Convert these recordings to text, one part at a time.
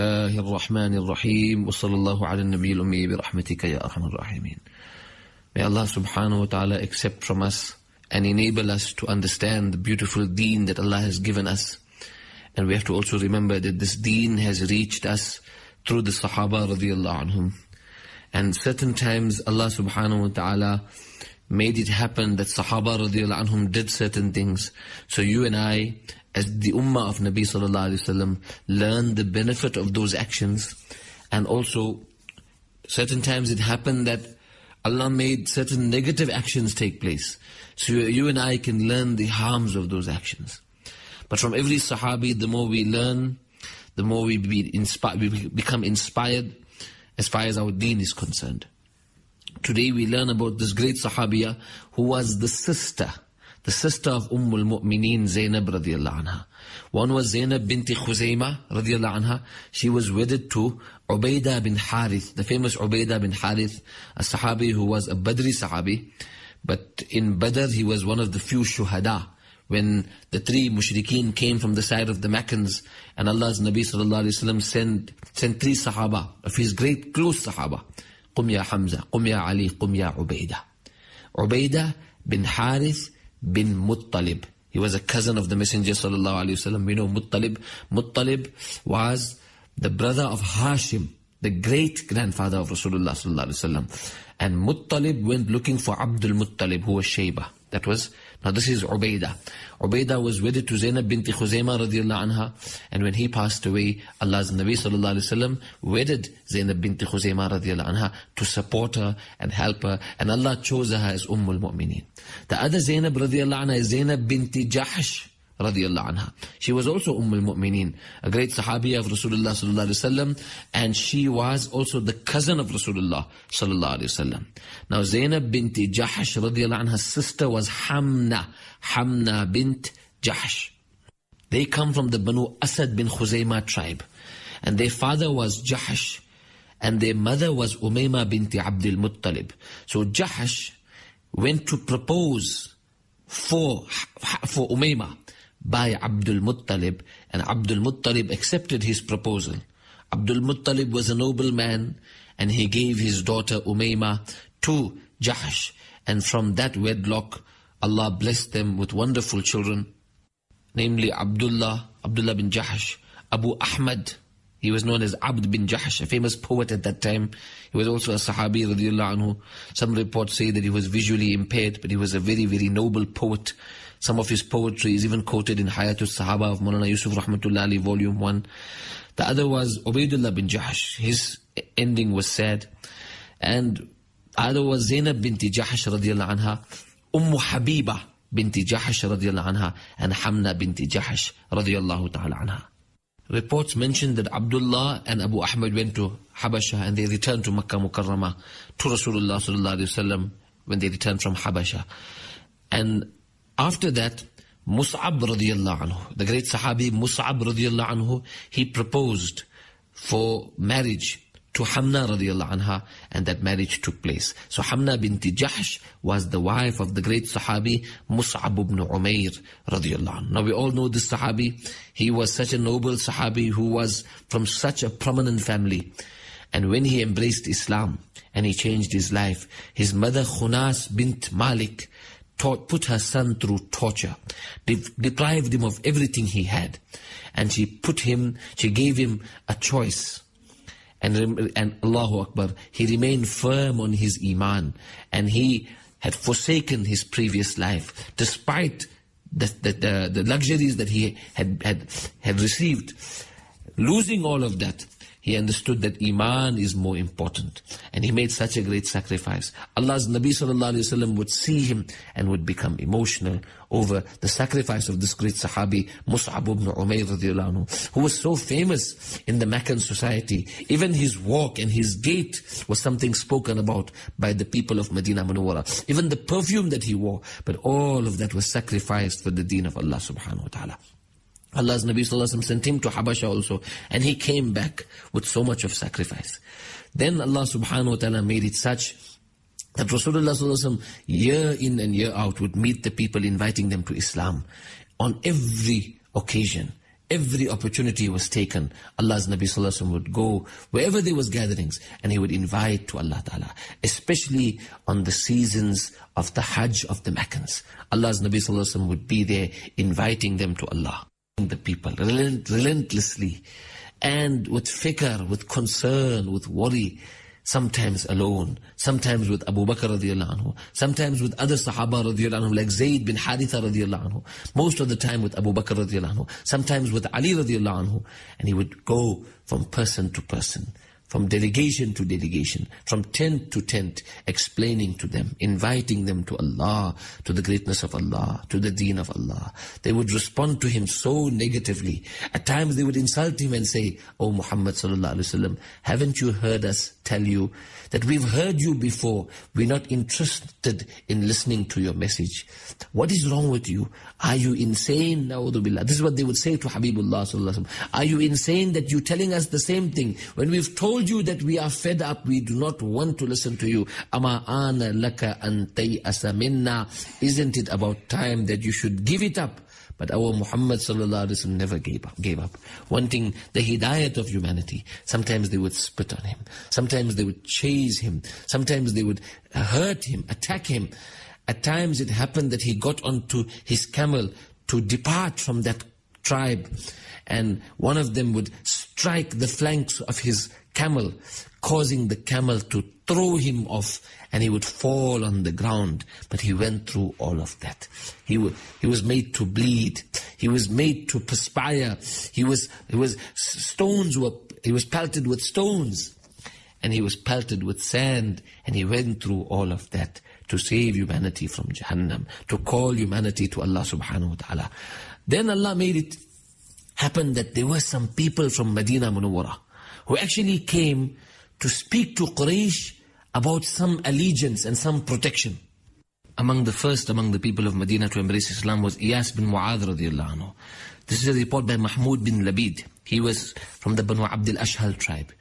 الله الرحمن الرحيم وصلى الله على النبي الأمي برحمتك يا أرحم الراحمين. May Allah subhanahu wa ta'ala accept from us and enable us to understand the beautiful deen that Allah has given us. And we have to also remember that this deen has reached us through the Sahaba radiyallahu anhum. And certain times Allah subhanahu wa ta'ala made it happen that Sahaba radiyallahu anhum did certain things. So you and I, as the ummah of Nabi sallallahu alayhi wa sallam, learn the benefit of those actions. And also, certain times it happened that Allah made certain negative actions take place. So you and I can learn the harms of those actions. But from every Sahabi, the more we learn, the more we become inspired as far as our deen is concerned. Today we learn about this great Sahabiya who was the sister of Ummul Mu'mineen Zainab radiallahu anha. One was Zainab binti Khuzaymah radiallahu anha. She was wedded to Ubaidah bin Harith, the famous Ubaidah bin Harith, a Sahabi who was a Badri Sahabi. But in Badr he was one of the few Shuhada. When the three mushrikeen came from the side of the Meccans, and Allah's Nabi sallallahu alayhi wa sallam sent three Sahaba, of his great close Sahaba, Qum ya Hamza, Qum ya Ali, Qum ya Ubaidah. Ubaidah bin Harith bin Muttalib. He was a cousin of the Messenger sallallahu alayhi wa sallam. We know Muttalib. Muttalib was the brother of Hashim, the great grandfather of Rasulullah sallallahu alayhi wa sallam. And Muttalib went looking for Abdul Muttalib, who was Shaybah. This is Ubaidah. Ubaidah was wedded to Zainab binti Khuzaymah radiallahu anha. And when he passed away, Allah's Nabi sallallahu alayhi wa sallam wedded Zainab binti Khuzaymah radiallahu anha to support her and help her. And Allah chose her as Ummul Mu'mineen. The other Zainab radiallahu anha is Zainab binti Jahsh radiallahu anha. She was also Ummul Mu'mineen, a great Sahabiya of Rasulullah sallallahu alayhi wa sallam. And she was also the cousin of Rasulullah sallallahu alayhi wa sallam. Now Zainab binti Jahsh radiallahu anha's sister was Hamna bint Jahsh. They come from the Banu Asad bin Khuzaymah tribe. And their father was Jahsh. And their mother was Umayma binti Abdul Muttalib. So Jahsh went to propose for Umayma by Abdul Muttalib, and Abdul Muttalib accepted his proposal. Abdul Muttalib was a noble man, and he gave his daughter Umayma to Jahsh, and from that wedlock Allah blessed them with wonderful children, namely Abdullah bin Jahsh, Abu Ahmad. He was known as Abd bin Jahsh, a famous poet at that time. He was also a Sahabi radiallahu anhu. Some reports say that he was visually impaired, but he was a very, very noble poet. Some of his poetry is even quoted in Hayatul Sahaba of Maulana Yusuf Rahmatullah Ali, Volume 1. The other was Ubaidullah bin Jahsh. His ending was sad. And the other was Zainab binti Jahsh radiallahu anha, Habiba binti Jahsh radiallahu anha, and Hamna binti Jahsh radiallahu ta'ala anha. Reports mention that Abdullah and Abu Ahmad went to Habasha, and they returned to Makkah Mukarramah to Rasulullah sallallahu alayhi wa sallam when they returned from Habasha. And after that, Mus'ab radiyallahu anhu, the great Sahabi Mus'ab radiyallahu anhu, he proposed for marriage to Hamna radiyallahu anha, and that marriage took place. So Hamna binti Jahsh was the wife of the great Sahabi Mus'ab ibn Umair radiyallahu anhu. Now we all know this Sahabi. He was such a noble Sahabi who was from such a prominent family. And when he embraced Islam and he changed his life, his mother Khunas bint Malik put her son through torture, deprived him of everything he had, and she gave him a choice. And Allahu Akbar, he remained firm on his iman, and he had forsaken his previous life despite the luxuries that he had received. Losing all of that, he understood that iman is more important, and he made such a great sacrifice. Allah's Nabi sallallahu alayhi wa sallam would see him and would become emotional over the sacrifice of this great Sahabi Mus'ab ibn Umair radiyallahu anhu, who was so famous in the Meccan society. Even his walk and his gait was something spoken about by the people of Medina Munawwara. Even the perfume that he wore, but all of that was sacrificed for the deen of Allah subhanahu wa ta'ala. Allah's Nabi sallallahu alayhi wa sallam sent him to Habasha also, and he came back with so much of sacrifice. Then Allah subhanahu wa ta'ala made it such that Rasulullah sallallahu alayhi wa sallam, year in and year out, would meet the people, inviting them to Islam on every occasion. every opportunity was taken, Allah's Nabi Sallallahu Alaihi Wasallam would go wherever there was gatherings and he would invite to Allah Ta'ala, especially on the seasons of the Hajj of the Meccans. Allah's Nabi Sallallahu Alaihi Wasallam would be there inviting them to Allah. The people relentlessly and with fikr, with concern, with worry, sometimes alone, sometimes with Abu Bakr radiallahu anhu, sometimes with other Sahaba radiallahu anhu, like Zayd bin Haritha radiallahu anhu, most of the time with Abu Bakr radiallahu anhu, sometimes with Ali radiallahu anhu, and he would go from person to person, from delegation to delegation, from tent to tent, explaining to them, inviting them to Allah, to the greatness of Allah, to the deen of Allah. They would respond to him so negatively. At times they would insult him and say, "Oh Muhammad sallallahu alaihi wasallam, haven't you heard us tell you that we've heard you before? We're not interested in listening to your message. What is wrong with you? Are you insane? Na'udhu billah." This is what they would say to Habibullah sallallahu alaihi wasallam. "Are you insane that you're telling us the same thing when we've told you that we are fed up, we do not want to listen to you? Ama ana laka an tayasa minna. Isn't it about time that you should give it up?" But our Muhammad sallallahu alaihi wasallam never gave up, wanting the hidayat of humanity. Sometimes they would spit on him, sometimes they would chase him, sometimes they would hurt him, attack him. At times it happened that he got onto his camel to depart from that tribe, and one of them would strike the flanks of his camel, causing the camel to throw him off, and he would fall on the ground. But he went through all of that. He was made to bleed. He was made to perspire. He was pelted with stones, and he was pelted with sand, and he went through all of that to save humanity from Jahannam, to call humanity to Allah subhanahu wa ta'ala. Then Allah made it happen that there were some people from Medina Munawwara who actually came to speak to Quraysh about some allegiance and some protection. Among the people of Medina to embrace Islam was Iyas bin Mu'adh radiallahu anhu. This is a report by Mahmud bin Labid. He was from the Banu Abdul Ashhal tribe.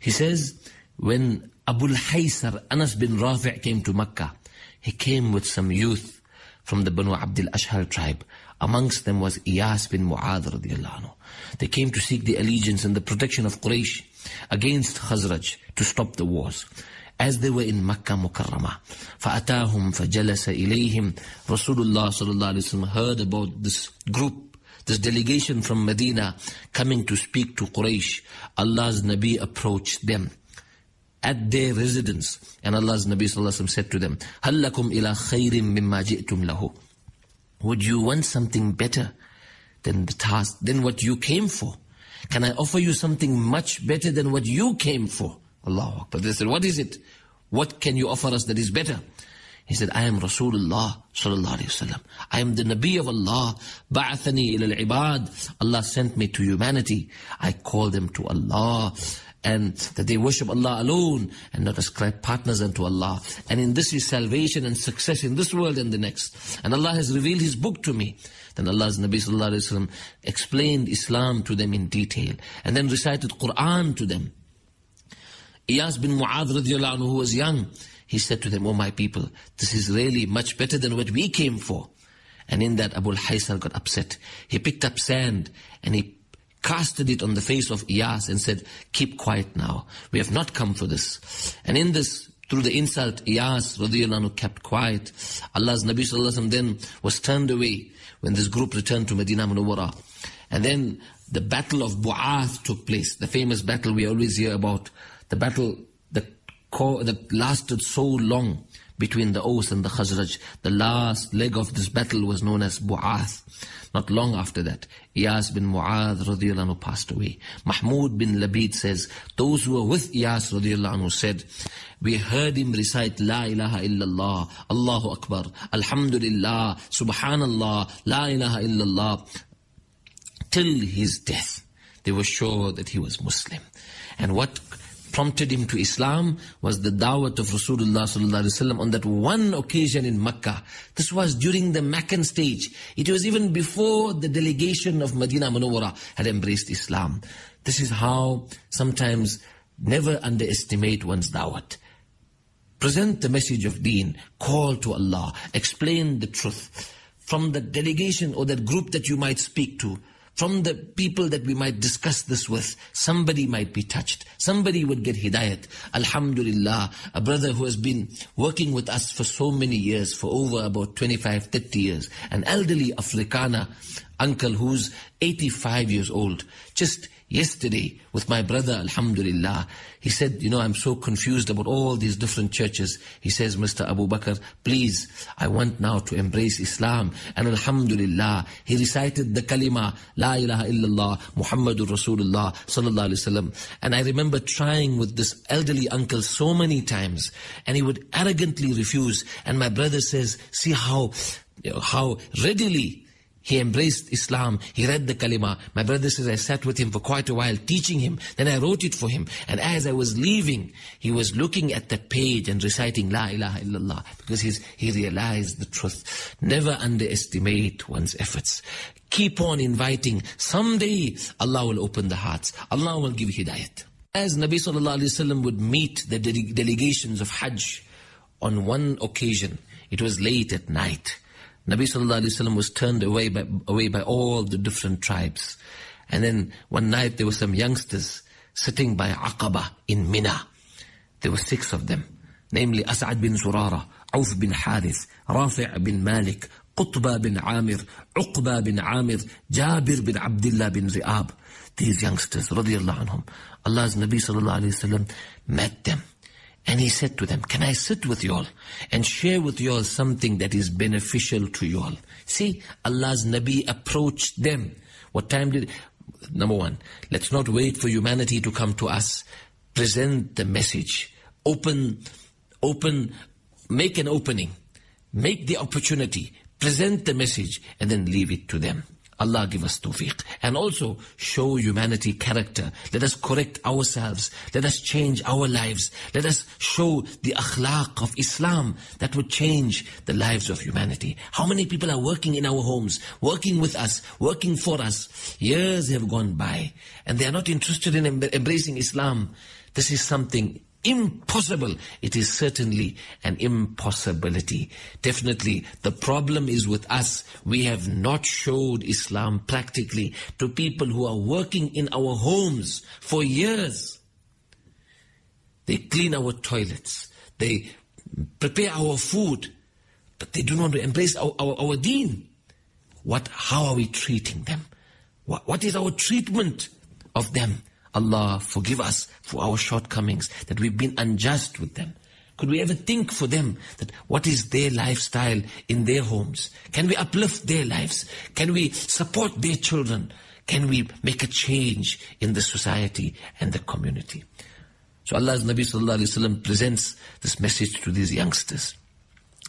He says, when Abul Haysar Anas bin Rafi' came to Mecca, he came with some youth from the Banu Abdul Ashhal tribe. Amongst them was Iyas bin Mu'adh radiallahu anhu. They came to seek the allegiance and the protection of Quraysh against Khazraj, to stop the wars. As they were in Makkah Mukarramah, فَأَتَاهُمْ فَجَلَسَ إِلَيْهِمْ Rasulullah sallallahu alaihi wasallam heard about this group, this delegation from Medina coming to speak to Quraysh. Allah's Nabi approached them at their residence, and Allah's Nabi sallallahu alaihi wasallam said to them, هَلْ لَكُمْ إِلَىٰ خَيْرٍ مِمَّا جِئْتُمْ لَهُ Would you want something better than the task, than what you came for? Can I offer you something much better than what you came for? Allahu Akbar. They said, "What is it? What can you offer us that is better?" He said, "I am Rasulullah sallallahu alayhi wasallam. I am the Nabi of Allah. Ba'athani ila al-ibad. Allah sent me to humanity. I call them to Allah, and that they worship Allah alone and not ascribe partners unto Allah. And in this is salvation and success in this world and the next. And Allah has revealed His book to me." Then Allah's Nabi Sallallahu Alaihi Wasallam explained Islam to them in detail and then recited Quran to them. Iyas bin Mu'adh radiallahu anhu, who was young, he said to them, "Oh my people, this is really much better than what we came for." And in that Abul Haysar got upset. He picked up sand and he casted it on the face of Iyas and said, "Keep quiet now. We have not come for this." And in this, through the insult, Iyas radiyallahu anhu kept quiet. Allah's Nabi sallallahu alaihi wasallam then was turned away when this group returned to Medina Munawwara. And then the battle of Bu'ath took place, the famous battle we always hear about, the battle that lasted so long between the Aus and the Khazraj. The last leg of this battle was known as Bu'ath. Not long after that, Iyas bin Mu'adh radiyallahu anhu passed away. Mahmud bin Labid says, those who were with Iyas radiyallahu anhu said, "We heard him recite La ilaha illallah, Allahu Akbar, Alhamdulillah, Subhanallah, La ilaha illallah, till his death." They were sure that he was Muslim. And what prompted him to Islam was the da'wat of Rasulullah sallallahu alaihi wasallam on that one occasion in Makkah. This was during the Meccan stage. It was even before the delegation of Medina Munawwara had embraced Islam. This is how sometimes never underestimate one's da'wat. Present the message of deen, call to Allah, explain the truth. From the delegation or that group that you might speak to, From the people that we might discuss this with, somebody might be touched. Somebody would get hidayat. Alhamdulillah, a brother who has been working with us for so many years, for over about 25, 30 years, an elderly Afrikaner uncle who's 85 years old. Just yesterday with my brother, alhamdulillah, he said, you know, I'm so confused about all these different churches. He says, Mr. Abu Bakr, please, I want now to embrace Islam. And alhamdulillah, he recited the kalima, La ilaha illallah, Muhammadur Rasulullah, sallallahu alayhi wa sallam. And I remember trying with this elderly uncle so many times, and he would arrogantly refuse. And my brother says, see how readily he embraced Islam. He read the kalima. My brother says, I sat with him for quite a while teaching him. Then I wrote it for him. And as I was leaving, he was looking at the page and reciting La ilaha illallah, because he realized the truth. Never underestimate one's efforts. Keep on inviting. Someday Allah will open the hearts. Allah will give hidayat. As Nabi sallallahu alayhi wa sallam would meet the delegations of Hajj, on one occasion, it was late at night. Nabi sallallahu alayhi wa sallam was turned away by all the different tribes. And then one night there were some youngsters sitting by Aqaba in Mina. There were 6 of them, namely As'ad bin Zurara, Auf bin Harith, Rafi' bin Malik, Qutba bin Amir, Uqba bin Amir, Jabir bin Abdullah bin Ri'ab. These youngsters, radiyallahu anhum, Allah's Nabi sallallahu alayhi wa sallam met them. And he said to them, can I sit with you all and share with you all something that is beneficial to you all? See, Allah's Nabi approached them. What time did... Number one, let's not wait for humanity to come to us. Present the message. Make an opening. Make the opportunity. Present the message and then leave it to them. Allah give us tawfiq. And also show humanity character. Let us correct ourselves. Let us change our lives. Let us show the akhlaq of Islam that would change the lives of humanity. How many people are working in our homes, working with us, working for us? Years have gone by and they are not interested in embracing Islam. This is something impossible. It is certainly an impossibility. Definitely, the problem is with us. We have not showed Islam practically to people who are working in our homes for years. They clean our toilets. They prepare our food. But they do not embrace our deen. How are we treating them? What is our treatment of them? Allah, forgive us for our shortcomings, that we've been unjust with them. Could we ever think for them that what is their lifestyle in their homes? Can we uplift their lives? Can we support their children? Can we make a change in the society and the community? So Allah's Nabi sallallahu alayhi wa sallam presents this message to these youngsters.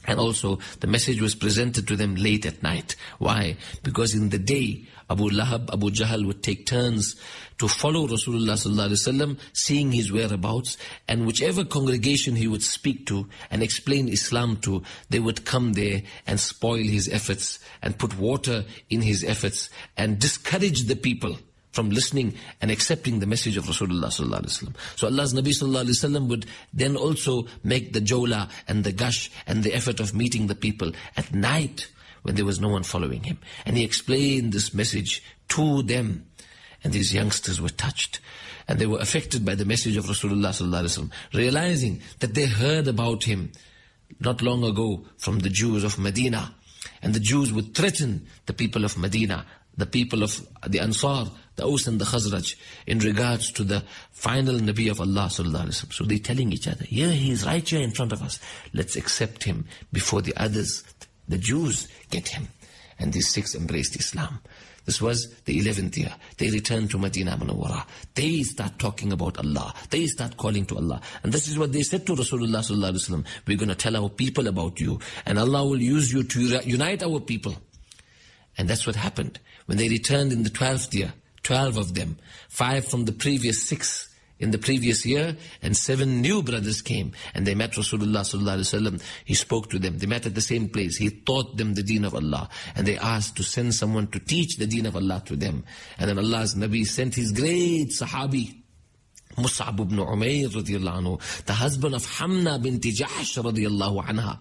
And also, the message was presented to them late at night. Why? Because in the day, Abu Lahab, Abu Jahl would take turns to follow Rasulullah sallallahu alaihi wasallam, seeing his whereabouts, and whichever congregation he would speak to and explain Islam to, they would come there and spoil his efforts and put water in his efforts and discourage the people from listening and accepting the message of Rasulullah sallallahu alaihi wasallam. So Allah's Nabi sallallahu alaihi wasallam would then also make the jola and the gush and the effort of meeting the people at night when there was no one following him. And he explained this message to them. And these youngsters were touched. And they were affected by the message of Rasulullah sallallahu alaihi wasallam, realizing that they heard about him not long ago from the Jews of Medina. And the Jews would threaten the people of Medina, the people of the Ansar, the Aus and the Khazraj, in regards to the final Nabi of Allah sallallahu alaihi wasallam. So they're telling each other, yeah, he's right here in front of us. Let's accept him before the others, the Jews, get him. And these 6 embraced Islam. This was the 11th year. They returned to Madinah Munawwarah. They start talking about Allah. They start calling to Allah. And this is what they said to Rasulullah sallallahu alaihi wasallam. We're going to tell our people about you. And Allah will use you to unite our people. And that's what happened. When they returned in the 12th year, 12 of them, 5 from the previous 6 in the previous year, and 7 new brothers came, and they met Rasulullah sallallahu alaihi wasallam. He spoke to them. They met at the same place. He taught them the deen of Allah, and they asked to send someone to teach the deen of Allah to them. And then Allah's Nabi sent his great sahabi, Mus'ab ibn Umair radiyallahu anhu, the husband of Hamna binti Jahsh radiyallahu anha.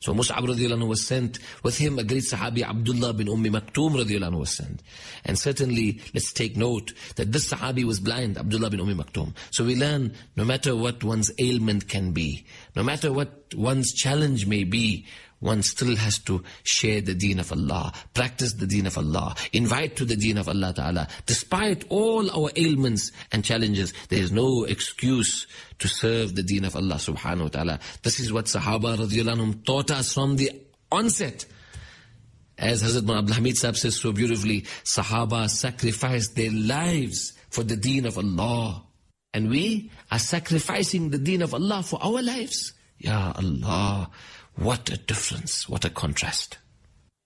So Mus'ab radiallahu anhu was sent with him a great Sahabi, Abdullah bin Ummi Maktoum radiallahu anhu was sent. And certainly, let's take note that this Sahabi was blind, Abdullah bin Ummi Maktoum. So we learn, no matter what one's ailment can be, no matter what one's challenge may be, one still has to share the deen of Allah, practice the deen of Allah, invite to the deen of Allah Ta'ala. Despite all our ailments and challenges, there is no excuse to serve the deen of Allah Subhanahu Wa Ta'ala. This is what Sahaba Radhiyallahu Anhum taught us from the onset. As Hazrat Maulana Abdul Hamid Sahib says so beautifully, Sahaba sacrificed their lives for the deen of Allah. And we are sacrificing the deen of Allah for our lives. Ya Allah, what a difference, what a contrast.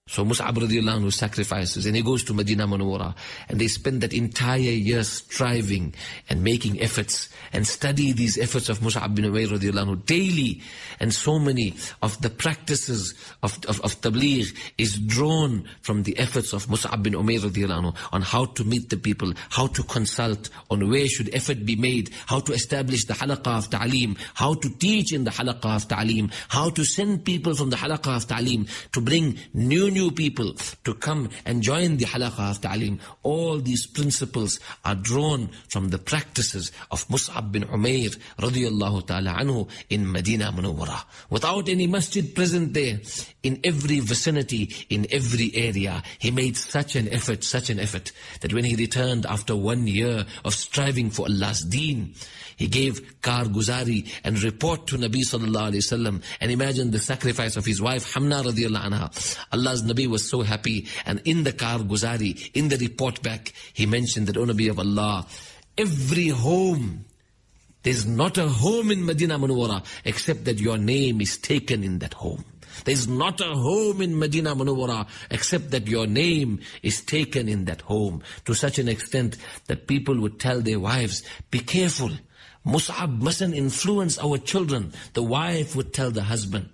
So Mus'ab radiallahu anhu sacrifices and he goes to Medina Munawwara, and they spend that entire year striving and making efforts and study these efforts of Mus'ab bin Umair radiallahu anhu daily. And so many of the practices of tabligh is drawn from the efforts of Mus'ab bin Umair radiallahu anhu on how to meet the people, how to consult, on where should effort be made, how to establish the halaqah of ta'aleem, how to teach in the halaqah of ta'aleem, how to send people from the halaqah of ta'aleem to bring new people to come and join the halaqah of ta'aleem. All these principles are drawn from the practices of Mus'ab bin Umair radiallahu ta'ala anhu in Medina Munawwara. Without any masjid present there, in every vicinity, in every area, he made such an effort, that when he returned after 1 year of striving for Allah's deen, he gave Karguzari and report to Nabi sallallahu alayhi wasallam. And imagine the sacrifice of his wife Hamna radiallahu anha. Allah's Nabi was so happy, and in the Karguzari, in the report back, he mentioned that, O Nabi of Allah, every home, there's not a home in Medina Munawwara except that your name is taken in that home. There's not a home in Medina Munawwara except that your name is taken in that home, to such an extent that people would tell their wives, be careful, Mus'ab mustn't influence our children. The wife would tell the husband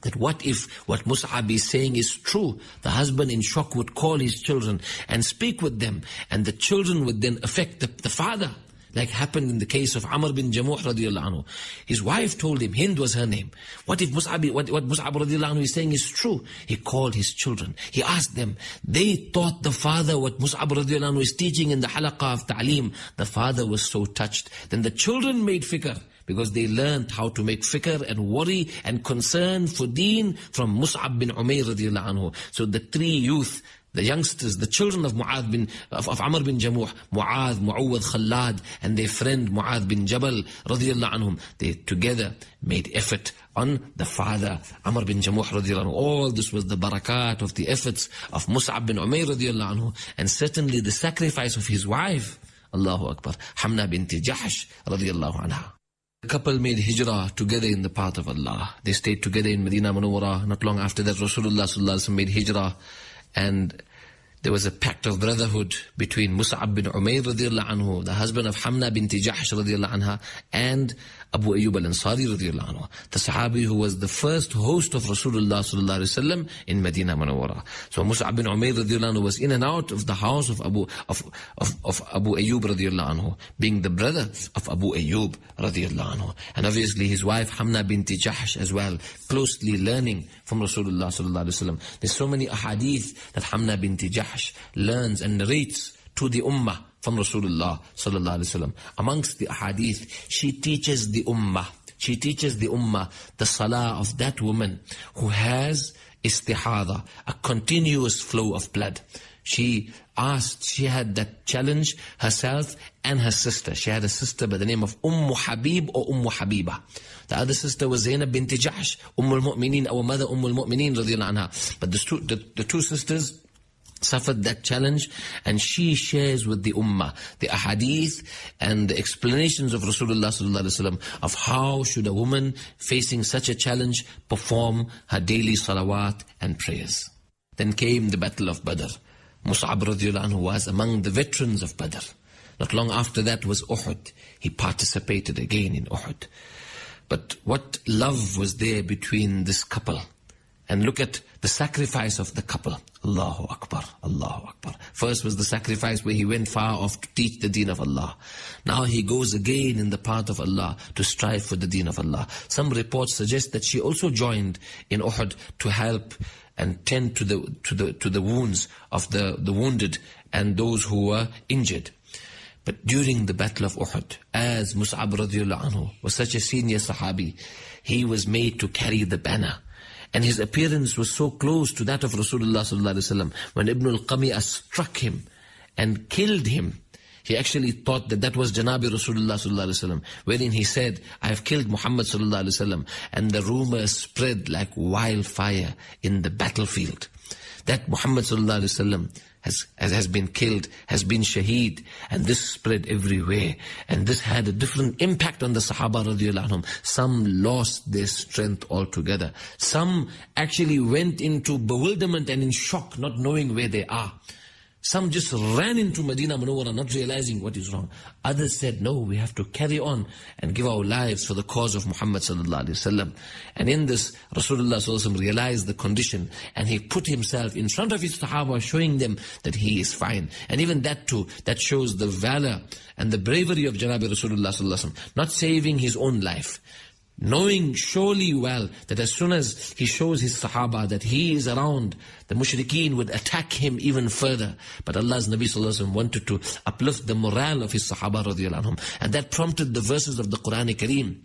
that what if what Mus'ab is saying is true? The husband in shock would call his children and speak with them, and the children would then affect the father, like happened in the case of Amr bin Jamuh radiallahu anhu. His wife told him, Hind was her name, what if what Mus'ab radiallahu anhu is saying is true? He called his children. He asked them. They taught the father what Mus'ab radiallahu anhu is teaching in the halaqah of ta'aleem. The father was so touched. Then the children made fikr, because they learned how to make fikr and worry and concern for deen from Mus'ab bin Umair radiallahu anhu. So the three youth, the youngsters, the children of Amr bin Jamuh, Mu'adh, Mu'awwad, Khallad, and their friend Mu'adh bin Jabal radiallahu anhum, they together made effort on the father, Amr bin Jamuh radiallahu anhu. All this was the barakat of the efforts of Mus'ab bin Umair radiallahu anhu, and certainly the sacrifice of his wife, Allahu Akbar, Hamna bint Jahsh radiallahu anha. The couple made hijrah together in the path of Allah. They stayed together in Medina Munawwara. Not long after that, Rasulullah sallallahu alaihi wasallam made hijrah, and there was a pact of brotherhood between Mus'ab bin Umair radiallahu anhu, the husband of Hamna bint Jahsh radiallahu anha, and Abu Ayyub al-Ansari radiallahu anhu, the Sahabi who was the first host of Rasulullah sallallahu alaihi wasallam in Medina Munawwara. So Mus'ab bin Umair radiallahu anhu was in and out of the house of Abu Ayyub radiallahu anhu, being the brother of Abu Ayyub radiallahu anhu, and obviously his wife Hamna bint Jahsh as well, closely learning from Rasulullah sallallahu alaihi wasallam. There's so many ahadith that Hamna bint Jahsh learns and narrates to the ummah from Rasulullah sallallahu alaihi wasallam. Amongst the ahadith, she teaches the ummah the salah of that woman who has istihada, a continuous flow of blood. She had that challenge herself and her sister. She had a sister by the name of Habib or Habiba. The other sister was Zainab bint Jahsh, al-Mu'mineen, our mother al-Mu'mineen radiyallahu anha. But the two sisters suffered that challenge, and she shares with the ummah the ahadith and the explanations of Rasulullah sallallahu alaihi wasallam of how should a woman facing such a challenge perform her daily salawat and prayers. Then came the Battle of Badr. Mus'ab radiyallahu anhu was among the veterans of Badr. Not long after that was Uhud. He participated again in Uhud. But what love was there between this couple. And look at the sacrifice of the couple. Allahu Akbar, Allahu Akbar. First was the sacrifice where he went far off to teach the deen of Allah. Now he goes again in the path of Allah to strive for the deen of Allah. Some reports suggest that she also joined in Uhud to help and tend to the wounds of the wounded and those who were injured. But during the Battle of Uhud, as Mus'ab radiallahu anhu was such a senior Sahabi, he was made to carry the banner. And his appearance was so close to that of Rasulullah sallallahu alaihi wasallam. When Ibn al-Qami'ah struck him and killed him, he actually thought that that was Janabi Rasulullah sallallahu alaihi wasallam, wherein he said, I have killed Muhammad sallallahu alaihi wasallam. And the rumor spread like wildfire in the battlefield that Muhammad sallallahu alaihi wasallam has been killed, has been shaheed. And this spread everywhere. And this had a different impact on the Sahaba radiallahu anhum. Some lost their strength altogether. Some actually went into bewilderment and in shock, not knowing where they are. Some just ran into Medina Munawwara, not realizing what is wrong. Others said, no, we have to carry on and give our lives for the cause of Muhammad sallallahu alaihi wasallam. And in this, Rasulullah sallallahu alaihi wasallam realized the condition, and he put himself in front of his Sahaba, showing them that he is fine. And even that too, that shows the valor and the bravery of Janabi Rasulullah sallallahu alaihi wasallam, not saving his own life, knowing surely well that as soon as he shows his Sahaba that he is around, the mushrikeen would attack him even further. But Allah's Nabi sallallahu alaihi wasallam wanted to uplift the morale of his Sahaba radiyallahu anhum. And that prompted the verses of the Quran Kareem.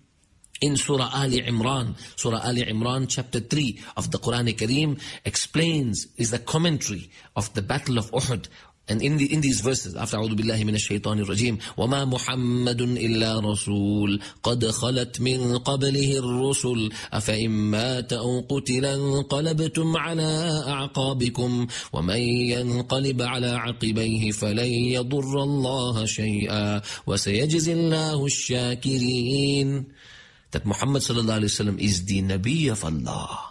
In Surah Ali Imran chapter 3 of the Quran Kareem explains, is the commentary of the Battle of Uhud. And in these verses, after أعوذ بالله من الشيطان الرجيم وما محمد إلا رسول قد خلت من قبله الرسل أفإن مات أو قتل انقلبتم على أعقابكم ومن ينقلب على عقبيه فلن يضر الله شيئا وسيجزي الله الشاكرين. That Muhammad sallallahu alaihi wasallam is the Nabi of Allah.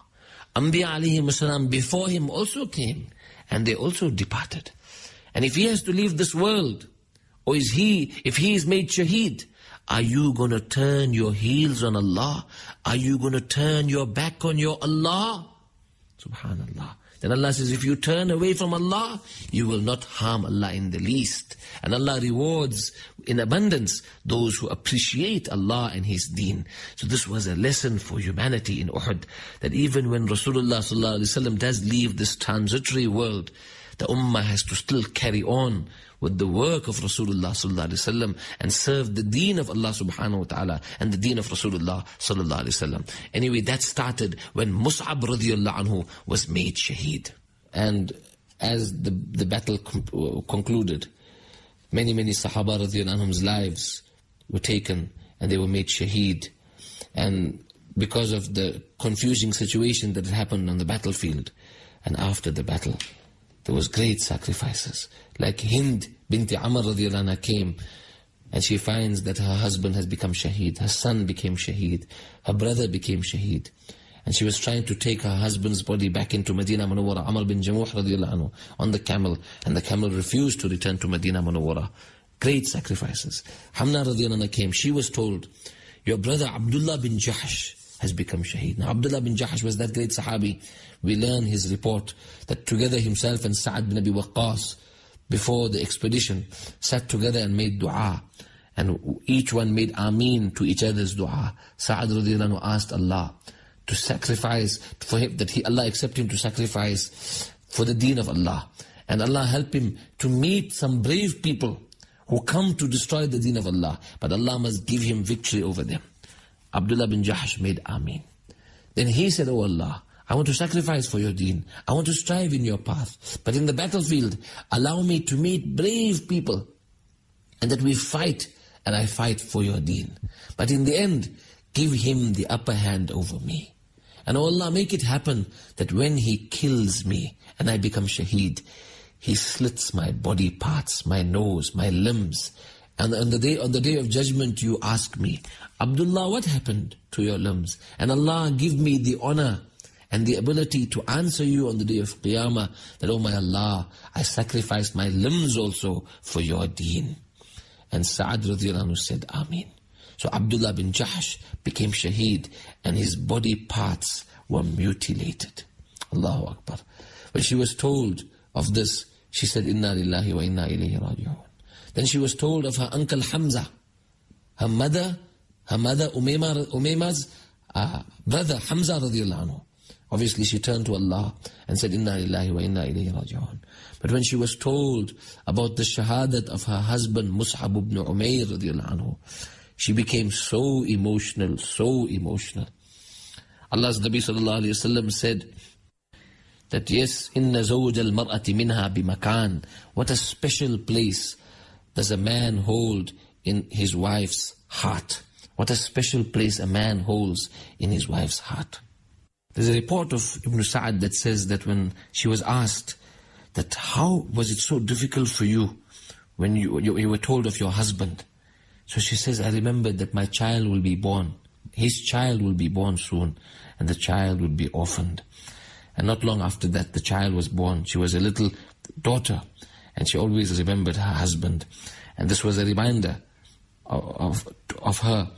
Anbiya alayhi wasallam before him also came, and they also departed. And if he has to leave this world, or if he is made shaheed, are you going to turn your heels on Allah? Are you going to turn your back on your Allah? Subhanallah. Then Allah says, if you turn away from Allah, you will not harm Allah in the least. And Allah rewards in abundance those who appreciate Allah and His deen. So this was a lesson for humanity in Uhud, that even when Rasulullah sallallahu alaihi wasallam does leave this transitory world, the ummah has to still carry on with the work of Rasulullah sallallahu alaihi wasallam and serve the deen of Allah subhanahu wa ta'ala and the deen of Rasulullah sallallahu alaihi wasallam. Anyway, that started when Mus'ab radiyallahu anhu was made shaheed. And as the battle concluded, many Sahaba radiyallahu anhum's lives were taken and they were made shaheed. And because of the confusing situation that happened on the battlefield and after the battle, there was great sacrifices. Like Hind binti Amr radiyallahu anha came, and she finds that her husband has become shaheed, her son became shaheed, her brother became shaheed. And she was trying to take her husband's body back into Medina Munawwara, Amr bin Jamuh radiyallahu anhu, on the camel, and the camel refused to return to Medina Munawwara. Great sacrifices. Hamna radiyallahu anha came, she was told, your brother Abdullah bin Jahsh has become shaheed. Now Abdullah bin Jahsh was that great Sahabi. We learn his report that together himself and Sa'ad bin Abi Waqqas, before the expedition, sat together and made dua. And each one made Ameen to each other's dua. Sa'ad radiyallahu anhu asked Allah to sacrifice for him, that Allah accept him to sacrifice for the deen of Allah. And Allah help him to meet some brave people who come to destroy the deen of Allah. But Allah must give him victory over them. Abdullah bin Jahsh made Ameen. Then he said, oh Allah, I want to sacrifice for your deen. I want to strive in your path. But in the battlefield, allow me to meet brave people, and that we fight, and I fight for your deen. But in the end, give him the upper hand over me. And oh Allah, make it happen that when he kills me and I become shaheed, he slits my body parts, my nose, my limbs. And on the day of judgment, you ask me, Abdullah, what happened to your limbs? And Allah, give me the honor and the ability to answer you on the day of Qiyamah, that, oh my Allah, I sacrificed my limbs also for your deen. And Sa'ad radiyallahu anhu said, Ameen. So Abdullah bin Jahsh became shaheed, and his body parts were mutilated. Allahu Akbar. When she was told of this, she said, Inna lillahi wa inna ilayhi raji'un. Then she was told of her uncle Hamza, her mother Umayma's brother Hamza radiallahu anhu. Obviously she turned to Allah and said, Inna lillahi wa inna ilayhi raji'un. But when she was told about the shahadat of her husband Mus'ab ibn Umair radiallahu anhu, she became so emotional, so emotional. Allah's Nabi sallallahu alayhi wasallam said that yes, inna zawj al-mar'ati minha bimakan. What a special place does a man hold in his wife's heart. What a special place a man holds in his wife's heart. There's a report of Ibn Sa'ad that says that when she was asked that how was it so difficult for you when you were told of your husband, so she says, I remembered that my child will be born. His child will be born soon, and the child would be orphaned. And not long after that, the child was born. She was a little daughter, and she always remembered her husband. And this was a reminder of her,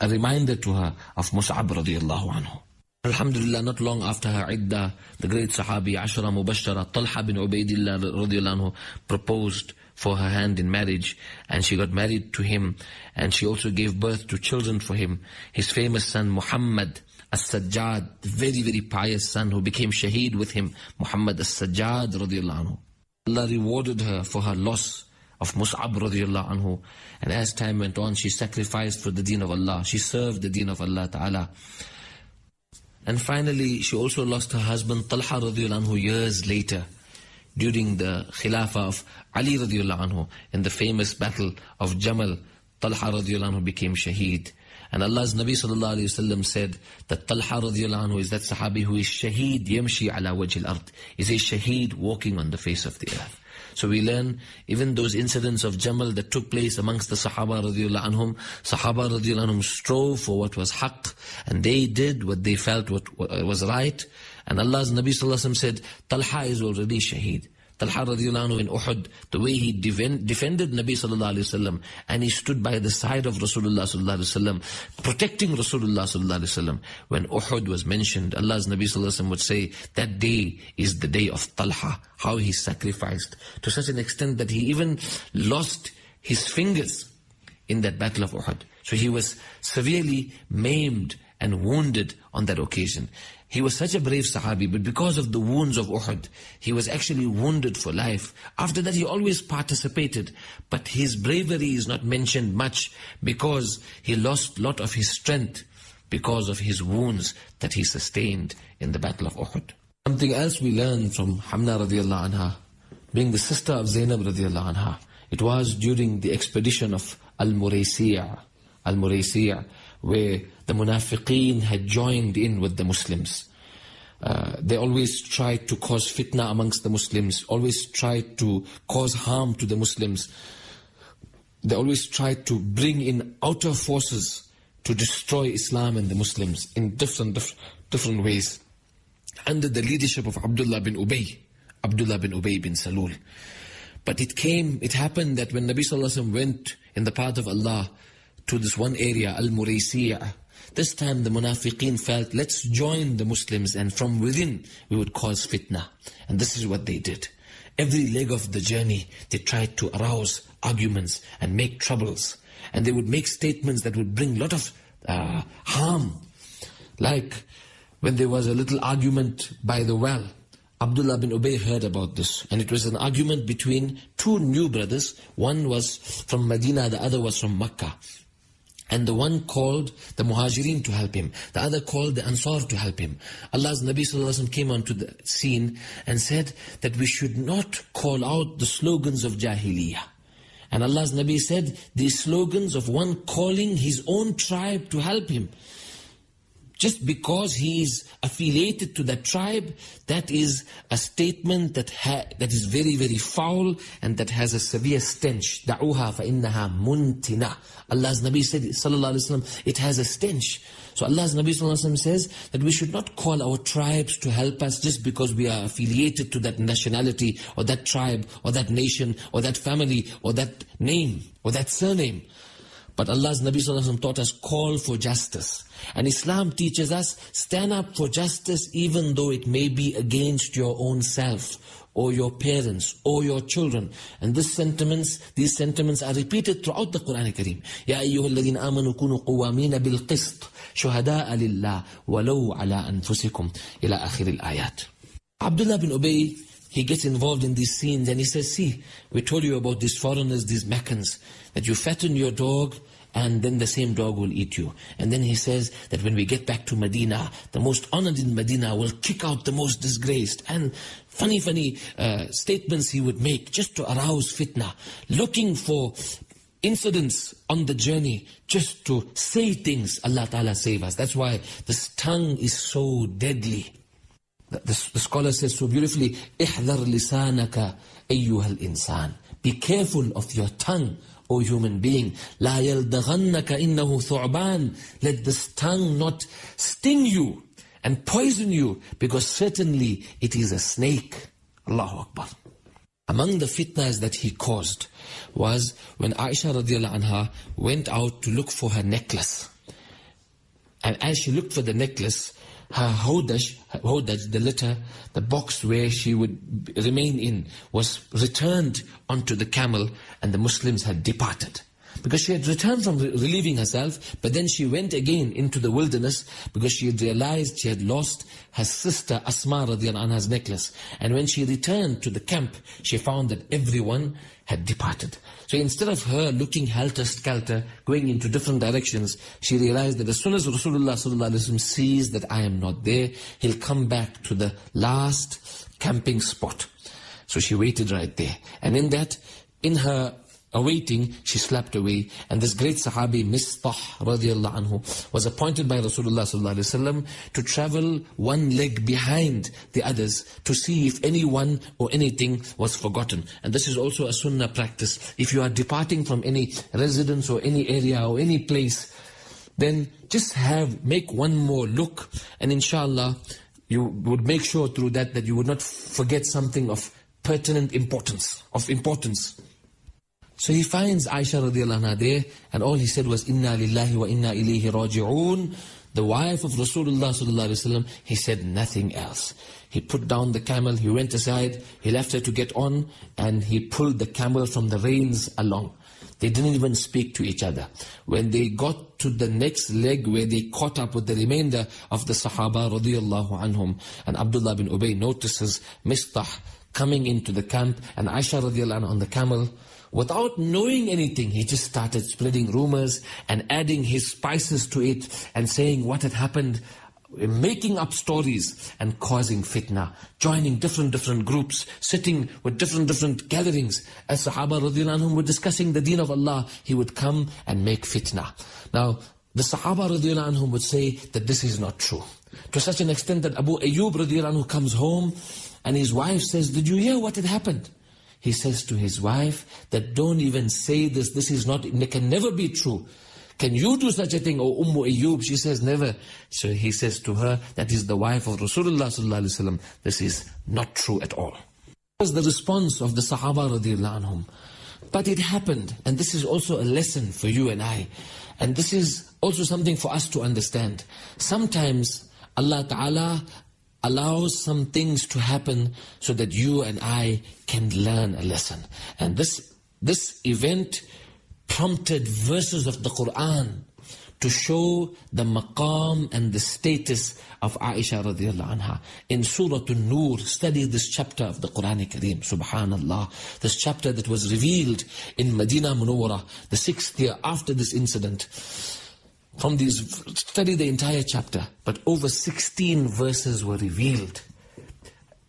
a reminder to her of Mus'ab radiallahu anhu. Alhamdulillah, not long after her iddah, the great Sahabi, Ashara Mubashara, Talha bin Ubaidillah radiallahu anhu, proposed for her hand in marriage, and she got married to him, and she also gave birth to children for him. His famous son Muhammad as-Sajjad, very very pious son who became shaheed with him, Muhammad as-Sajjad radiallahu anhu. Allah rewarded her for her loss of Mus'ab radiallahu anhu, and as time went on, she sacrificed for the deen of Allah. She served the deen of Allah ta'ala. And finally, she also lost her husband Talha radiallahu anhu years later, during the Khilafah of Ali radiallahu anhu, in the famous battle of Jamal. Talha radiallahu anhu became shaheed. And Allah's Nabi sallallahu alayhi wasallam said that Talha radiallahu anhu is that Sahabi who is shaheed yamshi ala wajh al-ard, is a shaheed walking on the face of the earth. So we learn even those incidents of Jamal that took place amongst the Sahaba radiallahu anhum. Sahaba radiallahu anhum strove for what was haqq, and they did what they felt what was right. And Allah's Nabi sallallahu alayhi wa sallam said, Talha is already shaheed. Talha radiallahu anhu in Uhud, the way he defended Nabi sallallahu alayhi wa sallam, and he stood by the side of Rasulullah sallallahu alayhi wa sallam, protecting Rasulullah sallallahu alayhi wa sallam. When Uhud was mentioned, Allah's Nabi sallallahu alayhi wa sallam would say, that day is the day of Talha, how he sacrificed to such an extent that he even lost his fingers in that battle of Uhud. So he was severely maimed and wounded on that occasion. He was such a brave Sahabi, but because of the wounds of Uhud, he was actually wounded for life. After that, he always participated, but his bravery is not mentioned much because he lost a lot of his strength because of his wounds that he sustained in the Battle of Uhud. Something else we learned from Hamna radiallahu anha, being the sister of Zainab radiallahu anha. It was during the expedition of Al-Muraysiya, where the Munafiqeen had joined in with the Muslims. They always tried to cause fitna amongst the Muslims, always tried to cause harm to the Muslims. They always tried to bring in outer forces to destroy Islam and the Muslims in different ways, under the leadership of Abdullah bin Ubay bin Salul. But it happened that when Nabi sallallahu alaihi wasallam went in the path of Allah to this one area, Al-Muraysiya, this time the Munafiqeen felt, let's join the Muslims and from within we would cause fitna. And this is what they did. Every leg of the journey, they tried to arouse arguments and make troubles. And they would make statements that would bring a lot of harm. Like when there was a little argument by the well, Abdullah bin Ubay heard about this, and it was an argument between two new brothers. One was from Medina, the other was from Makkah. And the one called the Muhajirin to help him, the other called the Ansar to help him. Allah's Nabi sallallahu alaihi wasallam came onto the scene and said that we should not call out the slogans of Jahiliyyah. And Allah's Nabi said these slogans of one calling his own tribe to help him. Just because he is affiliated to that tribe, that is a statement that is very, very foul and that has a severe stench. Da'uha fa innaha muntina. Allah's Nabi said, sallallahu alaihi wasallam, it has a stench. So Allah's Nabi sallallahu alaihi wasallam says that we should not call our tribes to help us just because we are affiliated to that nationality or that tribe or that nation or that family or that name or that surname. But Allah's Nabi Sallallahu Alaihi Wasallam taught us, call for justice. And Islam teaches us, stand up for justice even though it may be against your own self, or your parents, or your children. And these sentiments are repeated throughout the Quran Kareem. Ya ayyuhalladhina amanu kunu qawwamin bil qist, shuhada'a lillah, walau ala anfusikum, ila akhiril ayat. Abdullah bin Ubay, he gets involved in these scenes and he says, see, we told you about these foreigners, these Meccans, that you fatten your dog and then the same dog will eat you. And then he says that when we get back to Medina, the most honored in Medina will kick out the most disgraced. And funny statements he would make just to arouse fitna, looking for incidents on the journey just to say things. Allah Ta'ala save us. That's why this tongue is so deadly. The scholar says so beautifully, احذر لسانك أيها الإنسان. Be careful of your tongue, O human being. لا يلدغنك إنه ثعبان. Let this tongue not sting you and poison you, because certainly it is a snake. Allahu Akbar. Among the fitnas that he caused was when Aisha radiallahu anha went out to look for her necklace. And as she looked for the necklace, her hodaj, the litter, the box where she would remain in, was returned onto the camel, and the Muslims had departed. Because she had returned from relieving herself, but then she went again into the wilderness because she had realized she had lost her sister Asma radiallahu anha's necklace. And when she returned to the camp, she found that everyone had departed. So instead of her looking helter-skelter, going into different directions, she realized that as soon as Rasulullah sallallahu alaihi wasallam sees that I am not there, he'll come back to the last camping spot. So she waited right there. And in that, in her awaiting, she slept away. And this great Sahabi, Mistah radiallahu anhu, was appointed by Rasulullah sallallahu alaihi wasallam to travel one leg behind the others to see if anyone or anything was forgotten. And this is also a sunnah practice. If you are departing from any residence or any area or any place, then just make one more look, and inshallah you would make sure through that you would not forget something of pertinent importance, of importance. So he finds Aisha radiallahu anha there, and all he said was, Inna lillahi wa inna ilayhi raji'un, the wife of Rasulullah sallallahu alaihi wasallam. He said nothing else. He put down the camel, he went aside, he left her to get on, and he pulled the camel from the reins along. They didn't even speak to each other. When they got to the next leg where they caught up with the remainder of the Sahaba radiallahu anhum, and Abdullah bin Ubay notices Mistah coming into the camp and Aisha radiallahu anha on the camel. Without knowing anything, he just started spreading rumors and adding his spices to it and saying what had happened, making up stories and causing fitna, joining different groups, sitting with different gatherings. As Sahaba radiallahu anhum were discussing the deen of Allah, he would come and make fitna. Now, the Sahaba radiallahu anhum would say that this is not true, to such an extent that Abu Ayyub radiallahu anhu comes home and his wife says, did you hear what had happened? He says to his wife that don't even say this, this is not, it can never be true. Can you do such a thing, O Ayyub? She says never. So he says to her, that is the wife of Rasulullah sallallahu alaihi wasallam, this is not true at all. That was the response of the Sahaba radiallahu anhum. But it happened, and this is also a lesson for you and I. And this is also something for us to understand. Sometimes Allah Ta'ala allows some things to happen so that you and I can learn a lesson. And this event prompted verses of the Quran to show the maqam and the status of Aisha radiallahu anha. In Surah An-Nur, study this chapter of the Quran Kareem. Subhanallah. This chapter that was revealed in Medina Munawwara, the 6th year after this incident. From these, study the entire chapter, but over 16 verses were revealed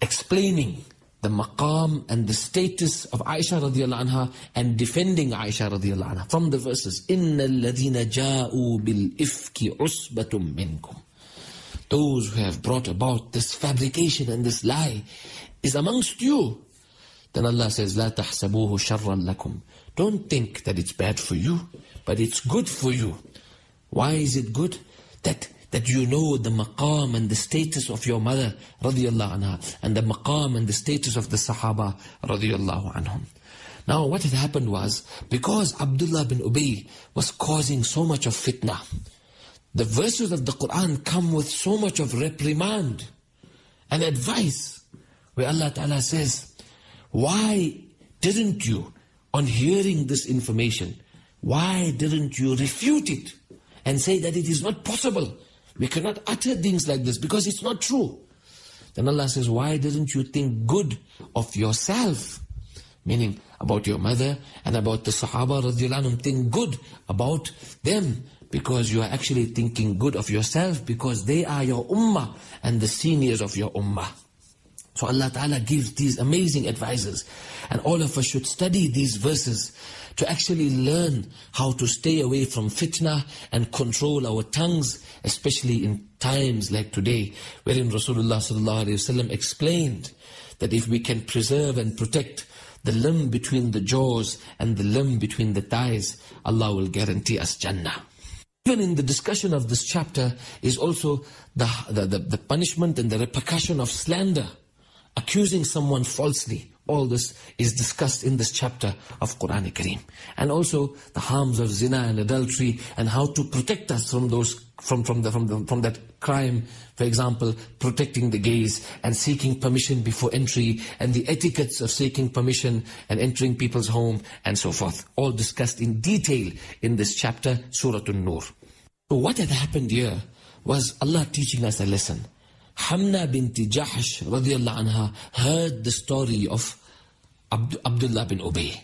explaining the maqam and the status of Aisha radiallahu anha and defending Aisha radiallahu anha. From the verses, Inna alladhina ja'u bil ifki usbatum minkum. Those who have brought about this fabrication and this lie is amongst you. Then Allah says, La tahsabuhu sharran lakum. Don't think that it's bad for you, but it's good for you. Why is it good? That you know the maqam and the status of your mother radiallahu anha, and the maqam and the status of the Sahaba radiallahu anhum. Now what had happened was, because Abdullah bin Ubay was causing so much of fitna, the verses of the Quran come with so much of reprimand and advice, where Allah Ta'ala says, why didn't you, on hearing this information, why didn't you refute it and say that it is not possible? We cannot utter things like this because it's not true. Then Allah says, why didn't you think good of yourself? Meaning about your mother and about the Sahaba radhiyallahu anhum, think good about them, because you are actually thinking good of yourself, because they are your ummah and the seniors of your ummah. So Allah Ta'ala gives these amazing advices, and all of us should study these verses to actually learn how to stay away from fitna and control our tongues, especially in times like today, wherein Rasulullah sallallahu alaihi wasallam explained that if we can preserve and protect the limb between the jaws and the limb between the thighs, Allah will guarantee us Jannah. Even in the discussion of this chapter is also the punishment and the repercussion of slander, accusing someone falsely. All this is discussed in this chapter of Quran Kareem. And also the harms of zina and adultery, and how to protect us from those from that crime. For example, protecting the gaze and seeking permission before entry, and the etiquettes of seeking permission and entering people's home and so forth. All discussed in detail in this chapter, Surah An-Nur. So what had happened here was Allah teaching us a lesson. Hamna binti Jahsh radiallahu anha heard the story of Abdullah bin Ubay.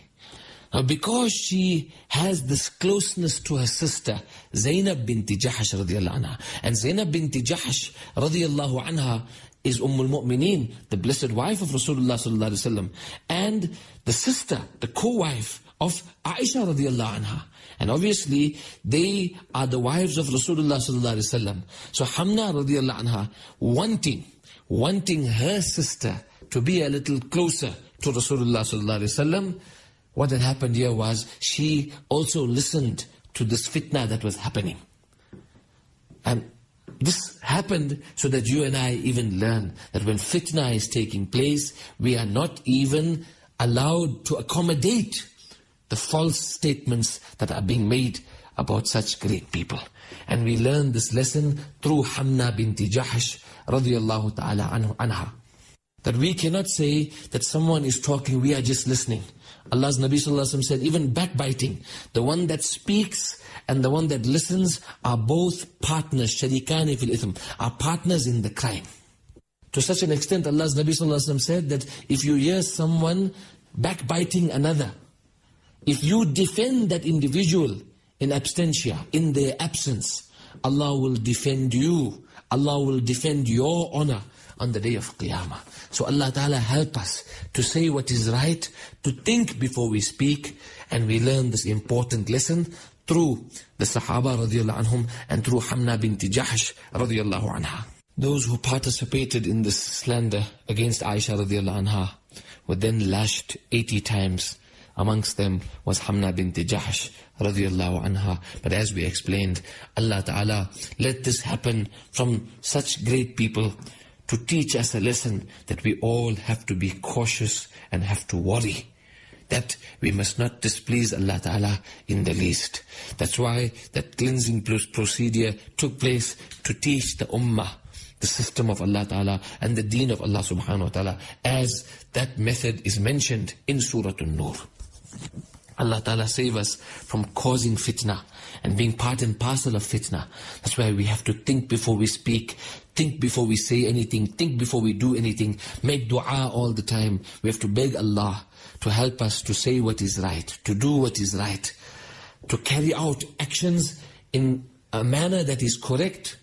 Now, because she has this closeness to her sister Zainab binti Jahsh radiallahu anha, and Zainab binti Jahsh radiallahu anha is Ummul Mu'mineen, the blessed wife of Rasulullah sallallahu alaihi wasallam, and the sister, the co-wife of Aisha radiallahu anha. And obviously, they are the wives of Rasulullah sallallahu alaihi wasallam. So Hamna radiallahu anha, wanting her sister to be a little closer to Rasulullah sallallahu alaihi wasallam, what had happened here was she also listened to this fitna that was happening. And this happened so that you and I even learn that when fitna is taking place, we are not even allowed to accommodate the false statements that are being made about such great people. And we learn this lesson through Hamna binti Jahsh radiallahu ta'ala anha, that we cannot say that someone is talking, we are just listening. Allah's Nabi sallallahu alaihi wasallam said, even backbiting, the one that speaks and the one that listens are both partners, sharikani fil ithm, are partners in the crime. To such an extent, Allah's Nabi sallallahu alaihi wasallam said that if you hear someone backbiting another, if you defend that individual in absentia, in their absence, Allah will defend you. Allah will defend your honor on the day of Qiyamah. So Allah Ta'ala help us to say what is right, to think before we speak. And we learn this important lesson through the Sahaba radiallahu anhum and through Hamna binti Jahsh radiallahu anha. Those who participated in this slander against Aisha radiallahu anha were then lashed 80 times. Amongst them was Hamna binti Jahsh radiallahu anha. But as we explained, Allah Ta'ala let this happen from such great people to teach us a lesson that we all have to be cautious and have to worry, that we must not displease Allah Ta'ala in the least. That's why that cleansing procedure took place, to teach the ummah the system of Allah Ta'ala and the deen of Allah Subhanahu wa Ta'ala, as that method is mentioned in Surah An-Nur. Allah Ta'ala save us from causing fitna and being part and parcel of fitna. That's why we have to think before we speak, think before we say anything, think before we do anything, make dua all the time. We have to beg Allah to help us to say what is right, to do what is right, to carry out actions in a manner that is correct.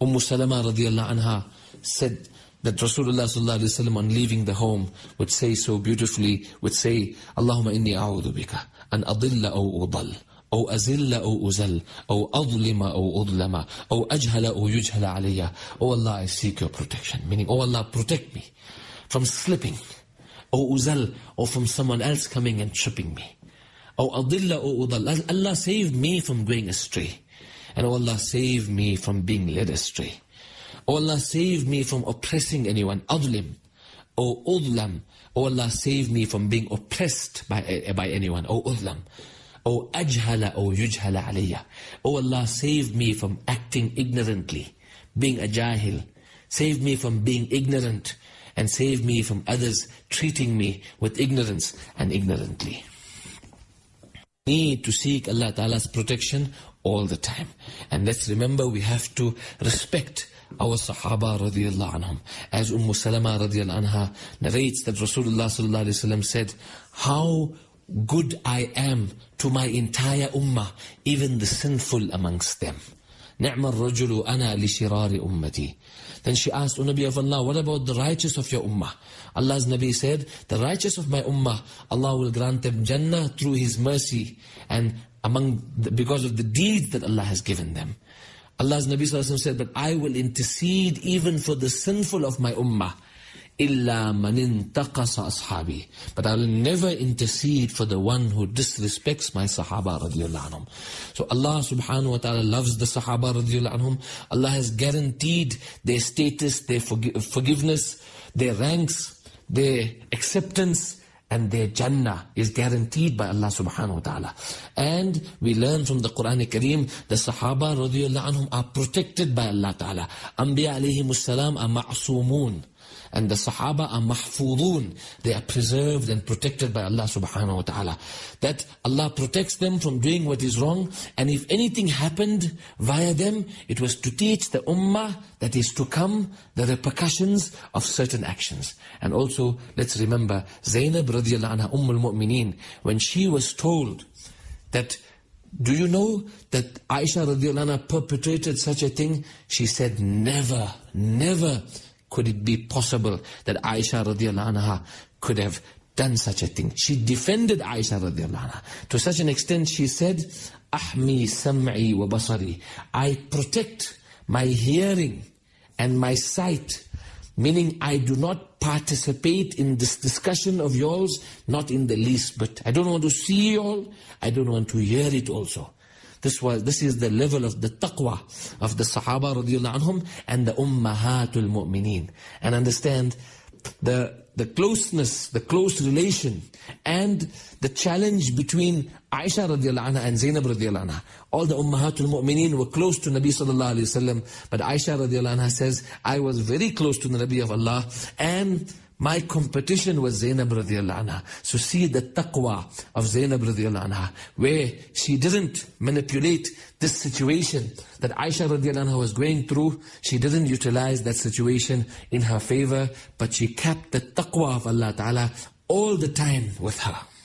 Salama radiallahu anha said that Rasulullah sallallahu alayhi wa sallam, on leaving the home, would say so beautifully, would say, Allahumma inni a'udhu bika an adilla aw udal, aw azilla aw uzal, aw adlima aw udlama, aw ajhala aw yujhala alayya. Oh Allah, I seek your protection. Meaning, oh Allah, protect me from slipping, aw uzal, or from someone else coming and tripping me, aw adilla aw udal. Allah, save me from going astray. And oh Allah, save me from being led astray. Oh Allah, save me from oppressing anyone. Adlim. O Udlam, O Allah, save me from being oppressed by anyone. O Udlam, O Ajhala, O Yujhala Alayya. O Allah, save me from acting ignorantly, being a jahil. Save me from being ignorant, and save me from others treating me with ignorance and ignorantly. Need to seek Allah Ta'ala's protection all the time. And let's remember, we have to respect our Sahaba radiyallahu anhum. As Salama radiyallahu anha narrates that Rasulullah sallallahu alayhi wa sallam said, "How good I am to my entire ummah, even the sinful amongst them. Ni'ma ar-rajulu ana li shirari ummati." Then she asked, O Nabi of Allah, what about the righteous of your ummah? Allah's Nabi said, the righteous of my ummah, Allah will grant them Jannah through His mercy and because of the deeds that Allah has given them. Allah's Nabi Sallallahu Alaihi Wasallam said, but I will intercede even for the sinful of my ummah. Illa manin taqasa ashabi. But I will never intercede for the one who disrespects my Sahaba radiyallahu anhum. So Allah subhanahu wa ta'ala loves the Sahaba radiyallahu anhum. Allah has guaranteed their status, their forgiveness, their ranks, their acceptance, and their Jannah is guaranteed by Allah subhanahu wa ta'ala. And we learn from the Quran-i-Kareem, the Sahaba radiyallahu anhum are protected by Allah ta'ala. Anbiya alayhimus salam are ma'sumoon. And the Sahaba are mahfudun. They are preserved and protected by Allah subhanahu wa ta'ala. That Allah protects them from doing what is wrong. And if anything happened via them, it was to teach the ummah that is to come the repercussions of certain actions. And also, let's remember, Zainab radiyallahu anha, al-Mu'mineen, when she was told that, do you know that Aisha radiyallahu anha perpetrated such a thing? She said, never, never could it be possible that Aisha radiyallahu anha could have done such a thing. She defended Aisha radiyallahu anha. To such an extent she said, Ahmi sam'i wa basari. I protect my hearing and my sight. Meaning I do not participate in this discussion of yours, not in the least bit. I don't want to see you all. I don't want to hear it also. This is the level of the taqwa of the Sahaba radiyallahu anhum and the ummahatul mu'mineen. And understand the closeness, the close relation and the challenge between Aisha radiyallahu anha and Zainab radiyallahu anha. All the ummahatul mu'mineen were close to Nabi sallallahu alayhi wa sallam, but Aisha radiyallahu anha says, I was very close to the Nabi of Allah and my competition was Zainab radiyallahu anha. So see the taqwa of Zainab radiyallahu anha, where she didn't manipulate this situation that Aisha radiyallahu anha was going through. She didn't utilize that situation in her favor, but she kept the taqwa of Allah Ta'ala all the time with her.